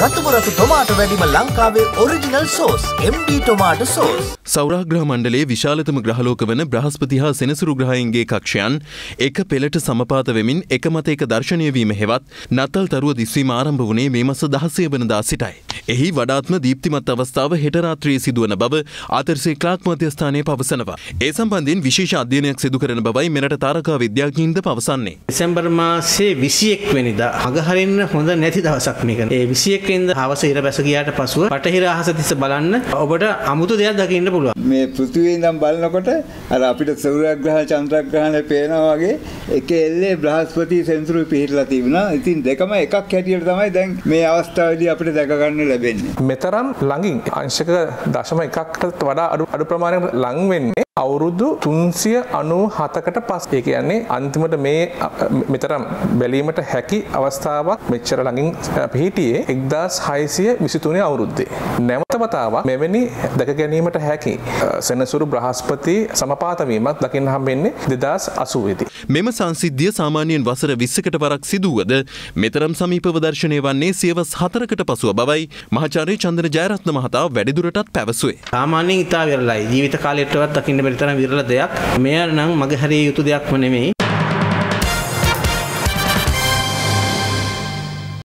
रत्तुपुरत्तु tomato वैदीम लंकावे original sauce MD tomato sauce सौराग्रह मंडलයේ විශාලතම ග්‍රහලෝක වන බ්‍රහස්පති හා සෙනසුරු ග්‍රහයන්ගේ කක්ෂයන් එක පෙළට සමපාත වෙමින් එකමත එක දර්ශනීය වීම හේවත් නත්තල් තරුව දිස්වීම ආරම්භ වුණේ මේ මාස 16 වෙනිදා සිටයි. එහි වඩාත්ම දීප්තිමත් අවස්ථාව හෙට රාත්‍රියේ සිදුවන බව ආතරසේ ක්ලාක් මධ්‍යස්ථානයේ පවසනවා. ඒ සම්බන්ධයෙන් විශේෂ අධ්‍යයනයක් සිදු කරන බවයි මෙරට තාරකා විද්‍යාඥයින්ද පවසන්නේ. දෙසැම්බර් මාසයේ 21 වෙනිදා අගහරින්න හොඳ නැති දවසක් මේක. ඒ 21 හවස ඉර බැස ගියාට පසුව බටහිර අහස දිස බලන්න ඔබට අමුතු දෙයක් දකින්න පුළුවන්. මේ පෘථිවිය ඉඳන් බලනකොට අර අපිට සූර්යග්‍රහ චන්ද්‍රග්‍රහණය පේනවා වගේ එක එල්ලේ බ්‍රහස්පති සෙන්සුරු පිහිටලා තිබුණා. ඉතින් දෙකම එකක් හැටියට තමයි දැන් මේ අවස්ථාවේදී අපිට දැක ගන්න ලැබෙන්නේ. මෙතරම් ළඟින් අංශක 0.1කට වඩා අඩු ප්‍රමාණයකට ලඟ වෙන්නේ අවුරුදු 397කට පස්සේ. ඒ කියන්නේ අන්තිමට මේ මෙතරම් බැලීමට හැකි අවස්ථාවක් මෙච්චර ළඟින් පිහිටියේ 1623 අවුරුද්දේ. නැවත වතාවක් මෙවැනි දැක ගැනීමට හැකි සෙනසුරු බ්‍රහස්පති සමපාත වීමක් දකින්න හම්බෙන්නේ 2080 දී. මෙම සංසිද්ධිය සාමාන්‍යයෙන් වසර 20කට වරක් සිදුවද මෙතරම් සමීපව දර්ශනය වන්නේ සියවස් 4කට පසුව බවයි මහාචාර්ය චන්දන ජයරත්න මහතා වැඩිදුරටත් පැවසුවේ. සාමාන්‍යයෙන් ඉතා විරලයි. ජීවිත කාලයටවත් දකින්න බැරි තරම් විරල දෙයක්. මෙය නම් මගහැරිය යුතු දෙයක්ම නෙමෙයි.